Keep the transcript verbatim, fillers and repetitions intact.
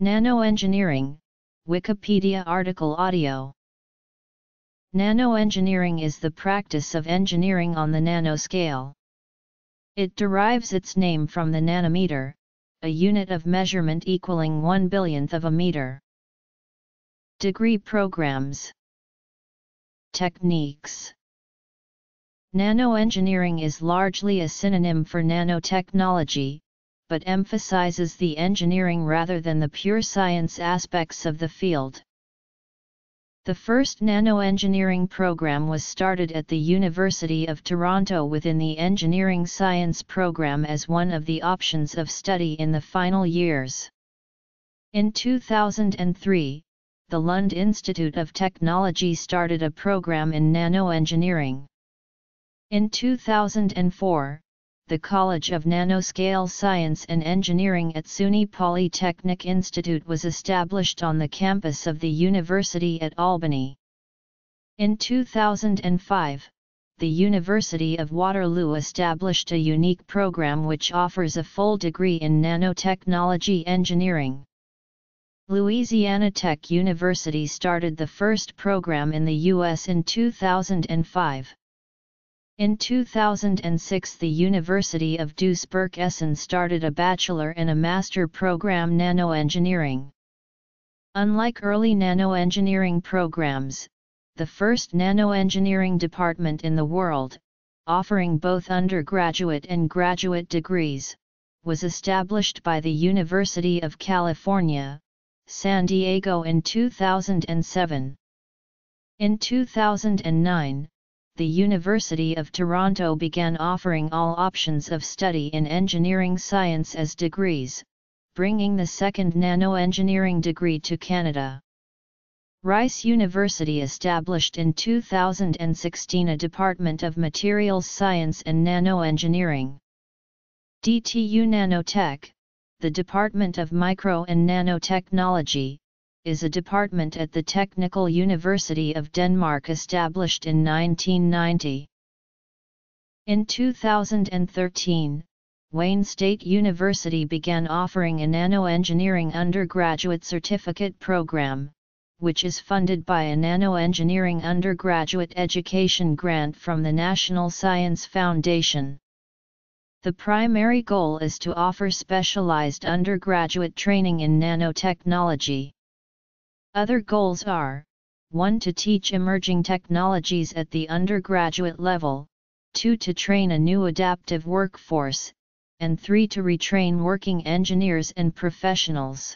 Nanoengineering, Wikipedia article audio. Nanoengineering is the practice of engineering on the nanoscale. It derives its name from the nanometer, a unit of measurement equaling one billionth of a meter. Degree programs. Techniques. Nanoengineering is largely a synonym for nanotechnology, but emphasizes the engineering rather than the pure science aspects of the field. The first nanoengineering program was started at the University of Toronto within the Engineering Science program as one of the options of study in the final years. In two thousand three, the Lund Institute of Technology started a program in nanoengineering. In two thousand four, the College of Nanoscale Science and Engineering at SUNY Polytechnic Institute was established on the campus of the University at Albany. In two thousand five, the University of Waterloo established a unique program which offers a full degree in nanotechnology engineering. Louisiana Tech University started the first program in the U S in two thousand five. In two thousand six, the University of Duisburg-Essen started a bachelor and a master program nanoengineering. Unlike early nanoengineering programs, the first nanoengineering department in the world, offering both undergraduate and graduate degrees, was established by the University of California, San Diego in two thousand seven. In two thousand nine, the University of Toronto began offering all options of study in engineering science as degrees, bringing the second nanoengineering degree to Canada. Rice University established in two thousand sixteen a Department of Materials Science and Nanoengineering. D T U Nanotech, the Department of Micro and Nanotechnology, is a department at the Technical University of Denmark established in nineteen ninety. In two thousand thirteen, Wayne State University began offering a nanoengineering undergraduate certificate program, which is funded by a nanoengineering undergraduate education grant from the National Science Foundation. The primary goal is to offer specialized undergraduate training in nanotechnology. Other goals are, one to teach emerging technologies at the undergraduate level, two to train a new adaptive workforce, and three to retrain working engineers and professionals.